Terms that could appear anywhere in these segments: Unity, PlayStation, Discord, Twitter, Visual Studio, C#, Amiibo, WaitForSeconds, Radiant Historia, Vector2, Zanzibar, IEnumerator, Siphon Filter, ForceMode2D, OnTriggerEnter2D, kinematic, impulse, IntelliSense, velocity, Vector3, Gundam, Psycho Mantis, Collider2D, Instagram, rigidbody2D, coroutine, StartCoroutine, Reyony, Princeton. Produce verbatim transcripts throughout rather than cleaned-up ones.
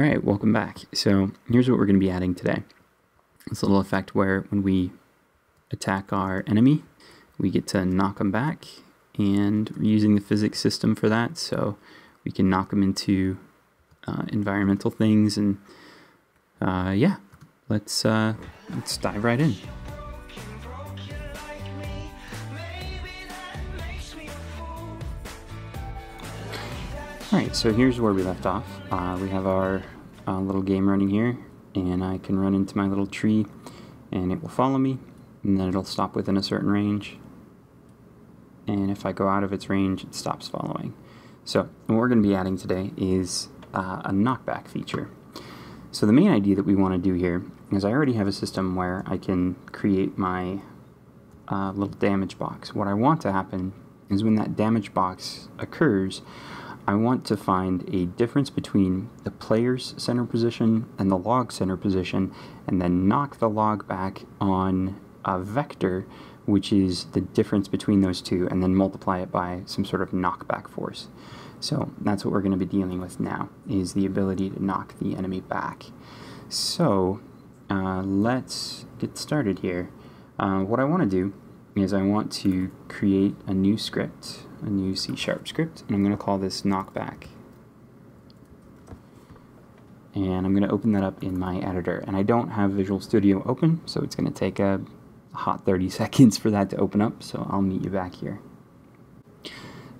Alright, welcome back. So here's what we're going to be adding today. This little effect where when we attack our enemy, we get to knock them back, and we're using the physics system for that, so we can knock them into uh, environmental things, and uh, yeah, let's, uh, let's dive right in. Alright, so here's where we left off. Uh, we have our uh, little game running here, and I can run into my little tree and it will follow me, and then it'll stop within a certain range, and if I go out of its range it stops following. So what we're going to be adding today is uh, a knockback feature. So the main idea that we want to do here is I already have a system where I can create my uh, little damage box. What I want to happen is when that damage box occurs, I want to find a difference between the player's center position and the log center position, and then knock the log back on a vector, which is the difference between those two, and then multiply it by some sort of knockback force. So that's what we're going to be dealing with now, is the ability to knock the enemy back. So uh, let's get started here. Uh, what I want to do is I want to create a new script, a new C sharp script, and I'm going to call this knockback. And I'm going to open that up in my editor. And I don't have Visual Studio open, so it's going to take a hot thirty seconds for that to open up, so I'll meet you back here.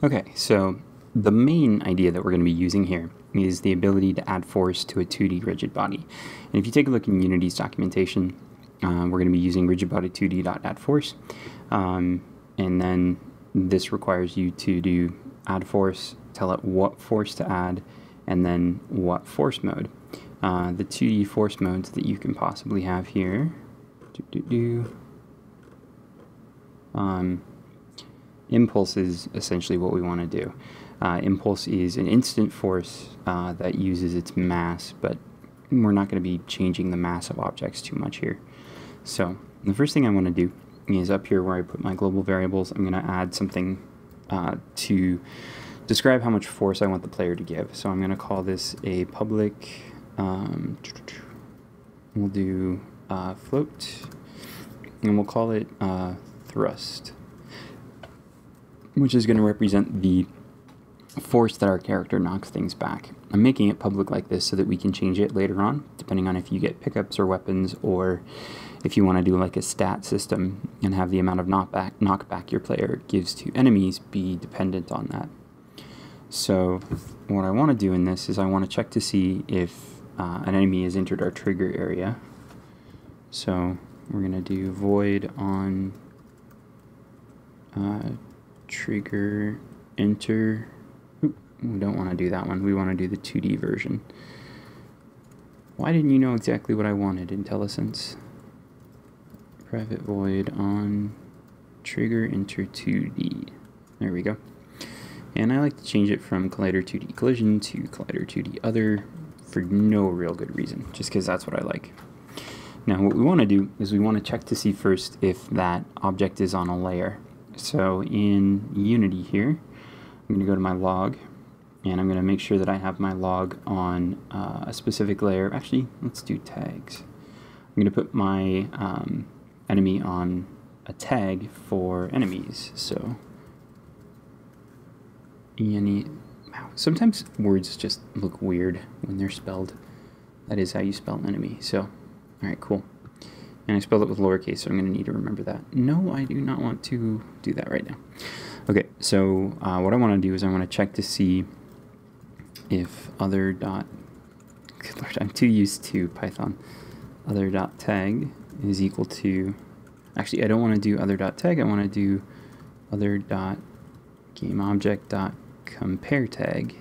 Okay, so the main idea that we're going to be using here is the ability to add force to a two D rigid body. And if you take a look in Unity's documentation, uh, we're going to be using rigidbody two D dot add force, um, and then this requires you to do add force, tell it what force to add, and then what force mode. Uh, the two D force modes that you can possibly have here. Do, do, do. Um, impulse is essentially what we want to do. Uh, impulse is an instant force uh, that uses its mass, but we're not going to be changing the mass of objects too much here. So the first thing I want to do is up here where I put my global variables, I'm going to add something uh, to describe how much force I want the player to give. So I'm going to call this a public, um, we'll do uh, float, and we'll call it uh, thrust, which is going to represent the force that our character knocks things back. I'm making it public like this so that we can change it later on, depending on if you get pickups or weapons, or if you want to do like a stat system and have the amount of knockback, knockback your player gives to enemies be dependent on that. So what I want to do in this is I want to check to see if uh, an enemy has entered our trigger area. So we're going to do void on uh, trigger enter. We don't want to do that one. We want to do the two D version. Why didn't you know exactly what I wanted, IntelliSense? Private void on trigger enter two D. There we go. And I like to change it from Collider two D collision to Collider two D other for no real good reason, just because that's what I like. Now what we want to do is we want to check to see first if that object is on a layer. So in Unity here, I'm going to go to my log, and I'm going to make sure that I have my log on uh, a specific layer. Actually, let's do tags. I'm going to put my um, enemy on a tag for enemies. So, any, wow. Sometimes words just look weird when they're spelled. That is how you spell enemy. So, all right, cool. And I spelled it with lowercase, so I'm going to need to remember that. No, I do not want to do that right now. Okay, so uh, what I want to do is I want to check to see if other dot, good lord, I'm too used to Python, other dot tag is equal to, actually I don't want to do other dot tag, I want to do other dot game object dot compare tag,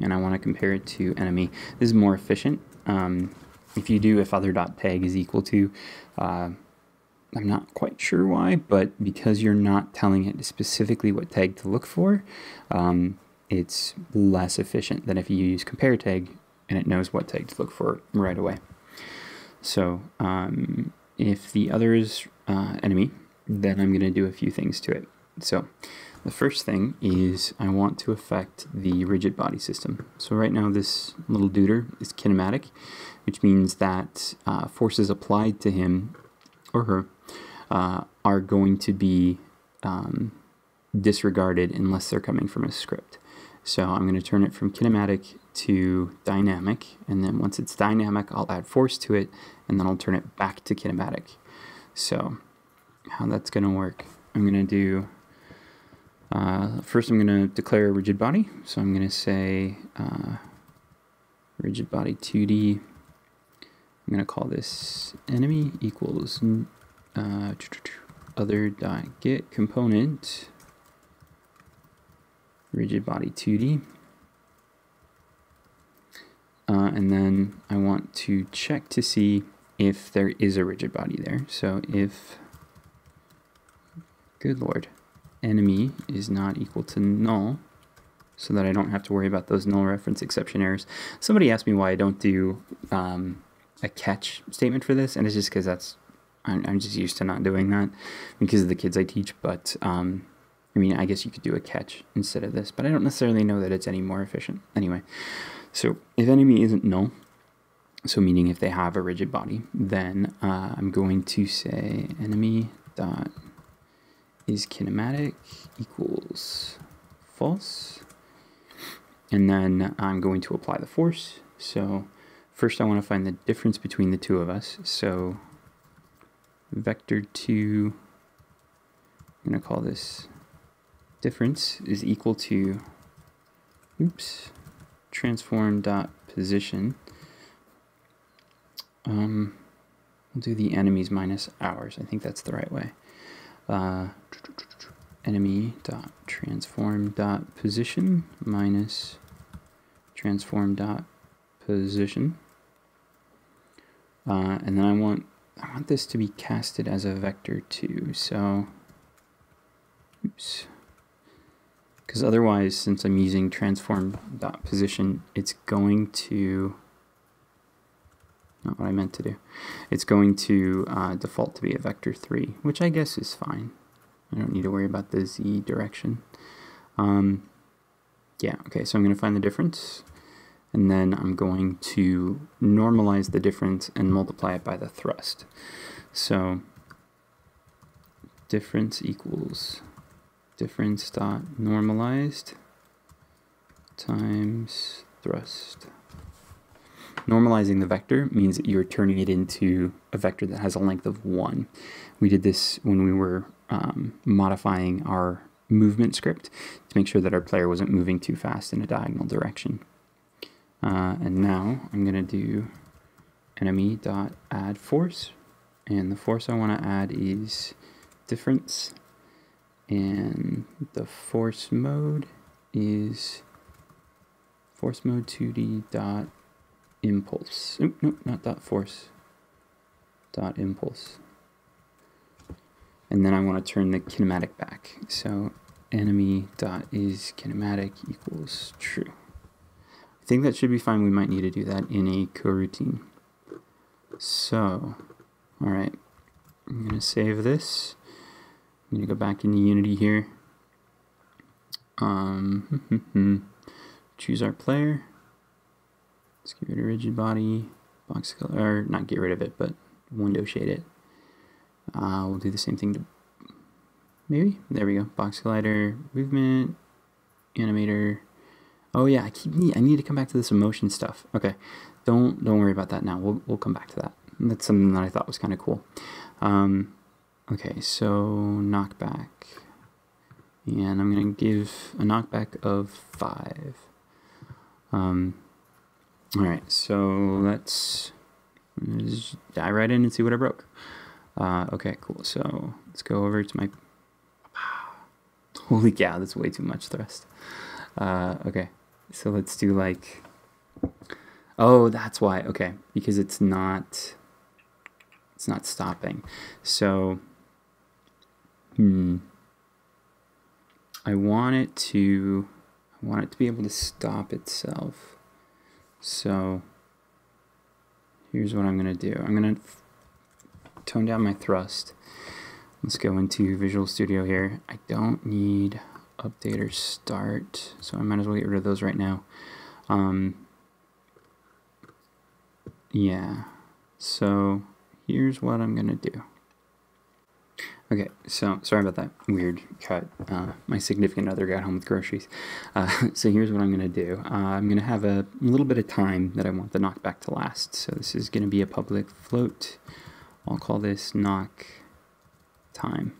and I want to compare it to enemy. This is more efficient. Um, if you do if other dot tag is equal to, uh, I'm not quite sure why, but because you're not telling it specifically what tag to look for, um, it's less efficient than if you use compare tag and it knows what tag to look for right away. So um, if the other is uh, enemy, then I'm going to do a few things to it. So The first thing is I want to affect the rigid body system. So right now this little duder is kinematic, which means that uh, forces applied to him or her uh, are going to be um, disregarded unless they're coming from a script. So I'm going to turn it from kinematic to dynamic, and then once it's dynamic I'll add force to it, and then I'll turn it back to kinematic. So how that's going to work, I'm going to do Uh, first I'm going to declare a rigid body, so I'm going to say uh, rigid body two D, I'm going to call this enemy equals uh, other.get component rigid body two D, uh, and then I want to check to see if there is a rigid body there. So if, good lord, enemy is not equal to null, so that I don't have to worry about those null reference exception errors. Somebody asked me why I don't do um, a catch statement for this, and it's just because that's I'm, I'm just used to not doing that because of the kids I teach. But um, I mean, I guess you could do a catch instead of this, but I don't necessarily know that it's any more efficient. Anyway, so if enemy isn't null, so meaning if they have a rigid body, then uh, I'm going to say enemy dot is kinematic equals false, and then I'm going to apply the force. So first I want to find the difference between the two of us, so vector two, I'm going to call this difference is equal to oops transform.position. Um, we'll do the enemies minus ours, I think that's the right way. Uh, enemy dot transform dot position minus transform dot position, uh, and then I want I want this to be casted as a vector too. So, oops, because otherwise, since I'm using transform dot position, it's going to not what I meant to do. It's going to uh, default to be a vector three, which I guess is fine. I don't need to worry about the z direction. Um, yeah, okay, so I'm going to find the difference, and then I'm going to normalize the difference and multiply it by the thrust. So difference equals difference dot normalized times thrust. Normalizing the vector means that you're turning it into a vector that has a length of one. We did this when we were um, modifying our movement script to make sure that our player wasn't moving too fast in a diagonal direction. Uh, and now I'm going to do enemy.addForce, and the force I want to add is difference, and the force mode is force mode two D. Impulse. Oop, nope, not dot force. Dot impulse. And then I want to turn the kinematic back. So enemy dot is kinematic equals true. I think that should be fine. We might need to do that in a coroutine. So, all right, I'm going to save this. I'm going to go back into Unity here. Um, choose our player. Let's get rid of rigid body, box color, or not get rid of it, but window shade it. Uh, we'll do the same thing to, maybe, there we go, box collider, movement, animator. Oh yeah, I keep need, I need to come back to this emotion stuff. Okay, don't don't worry about that now, we'll, we'll come back to that. That's something that I thought was kind of cool. Um, okay, so knockback, and I'm gonna give a knockback of five. Um, Alright, so let's just dive right in and see what I broke. Uh, okay, cool. So let's go over to my... Holy cow, that's way too much thrust. Uh, okay, so let's do like... Oh, that's why. Okay, because it's not... It's not stopping. So... Hmm. I want it to... I want it to be able to stop itself. So here's what I'm going to do. I'm going to tone down my thrust. Let's go into Visual Studio here. I don't need a update or start, so I might as well get rid of those right now. Um, yeah, so here's what I'm gonna do. Okay, so sorry about that weird cut. Uh, my significant other got home with groceries. Uh, so here's what I'm going to do. Uh, I'm going to have a little bit of time that I want the knockback to last. So this is going to be a public float. I'll call this knock time.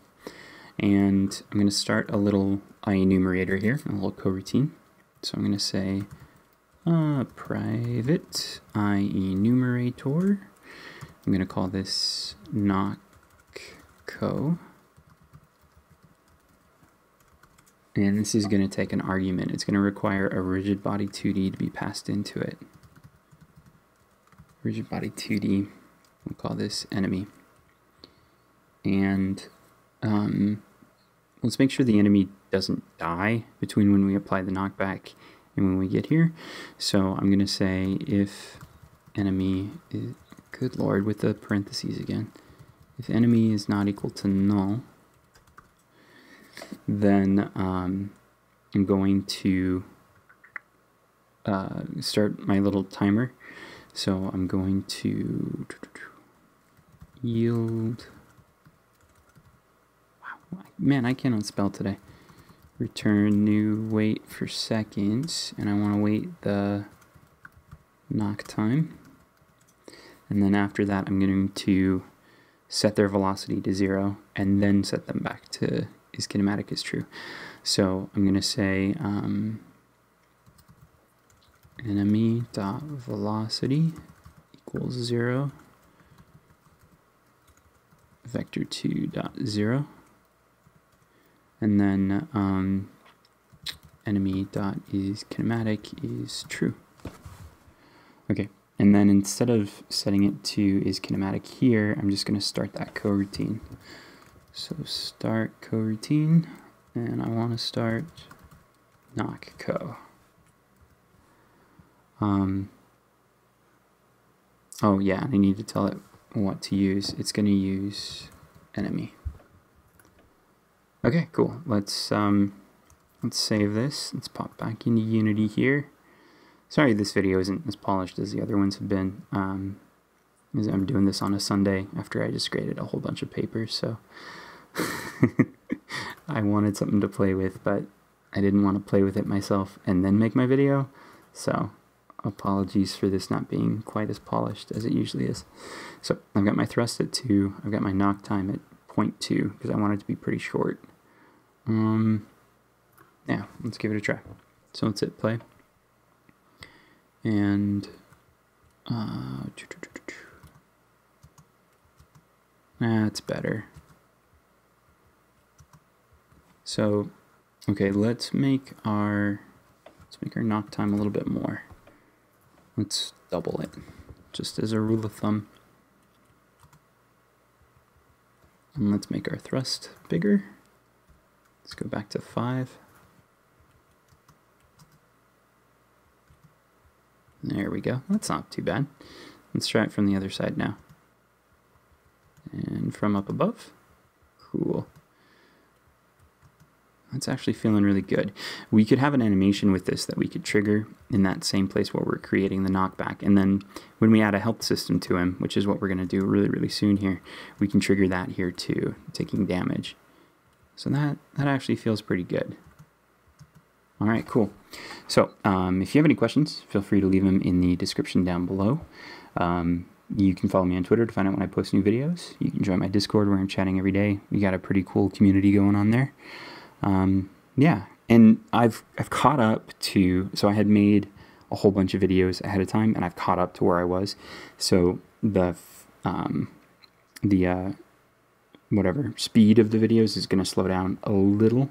And I'm going to start a little IEnumerator here, a little coroutine. So I'm going to say uh, private IEnumerator. I'm going to call this knock co, and this is going to take an argument. It's going to require a rigidbody two D to be passed into it. rigidbody two D, we'll call this enemy, and um, let's make sure the enemy doesn't die between when we apply the knockback and when we get here. So I'm going to say if enemy is, good lord with the parentheses again, if enemy is not equal to null, then um, I'm going to uh, start my little timer. So I'm going to yield, wow, man, I cannot spell today, return new wait for seconds, and I want to wait the knock time. And then after that, I'm going to set their velocity to zero, and then set them back to is kinematic is true. So I'm going to say um, enemy.velocity equals zero, vector two dot zero, and then um, enemy.isKinematic is true. Okay. And then instead of setting it to is kinematic here, I'm just going to start that coroutine. So start coroutine, and I want to start knock co. Um, oh yeah, and I need to tell it what to use. It's going to use enemy. Okay, cool. Let's um, let's save this. Let's pop back into Unity here. Sorry this video isn't as polished as the other ones have been, um, as I'm doing this on a Sunday after I just graded a whole bunch of papers, so I wanted something to play with, but I didn't want to play with it myself and then make my video, so apologies for this not being quite as polished as it usually is. So I've got my thrust at two, I've got my knock time at zero point two because I want it to be pretty short. Um, yeah, let's give it a try. So let's hit play. And uh, choo -choo -choo -choo -choo. That's better. So, okay, let's make our let's make our knock time a little bit more. Let's double it, just as a rule of thumb. And let's make our thrust bigger. Let's go back to five. There we go. That's not too bad. Let's try it from the other side now. And from up above. Cool. That's actually feeling really good. We could have an animation with this that we could trigger in that same place where we're creating the knockback. And then when we add a help system to him, which is what we're going to do really, really soon here, we can trigger that here too, taking damage. So that, that actually feels pretty good. All right, cool. So um, if you have any questions, feel free to leave them in the description down below. Um, you can follow me on Twitter to find out when I post new videos. You can join my Discord where I'm chatting every day. We got a pretty cool community going on there. Um, yeah, and I've, I've caught up to, so I had made a whole bunch of videos ahead of time, and I've caught up to where I was. So the, um, the uh, whatever speed of the videos is going to slow down a little.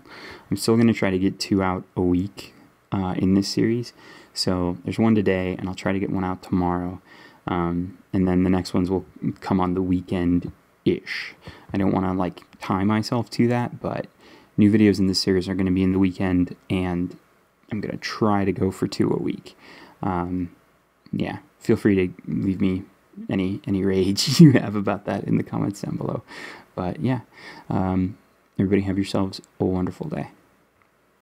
I'm still going to try to get two out a week uh, in this series. So there's one today, and I'll try to get one out tomorrow. Um, and then the next ones will come on the weekend-ish. I don't want to like tie myself to that, but new videos in this series are going to be in the weekend, and I'm going to try to go for two a week. Um, yeah, feel free to leave me any any rage you have about that in the comments down below. But yeah, um, everybody have yourselves a wonderful day.